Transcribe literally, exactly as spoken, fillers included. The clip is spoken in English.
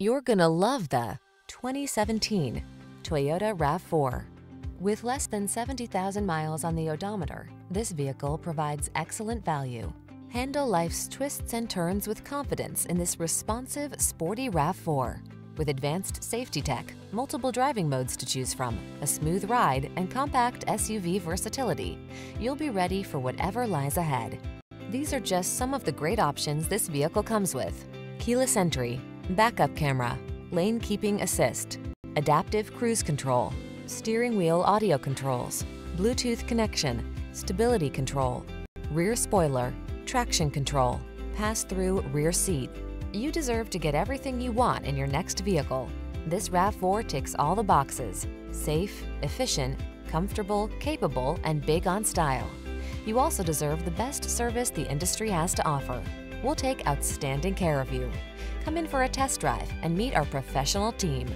You're gonna love the twenty seventeen Toyota RAV four. With less than seventy thousand miles on the odometer, this vehicle provides excellent value. Handle life's twists and turns with confidence in this responsive, sporty RAV four. With advanced safety tech, multiple driving modes to choose from, a smooth ride, and compact S U V versatility, you'll be ready for whatever lies ahead. These are just some of the great options this vehicle comes with: keyless entry, backup camera, lane keeping assist, adaptive cruise control, steering wheel audio controls, Bluetooth connection, stability control, rear spoiler, traction control, pass-through rear seat. You deserve to get everything you want in your next vehicle. This RAV four ticks all the boxes: safe, efficient, comfortable, capable, and big on style. You also deserve the best service the industry has to offer. We'll take outstanding care of you. Come in for a test drive and meet our professional team.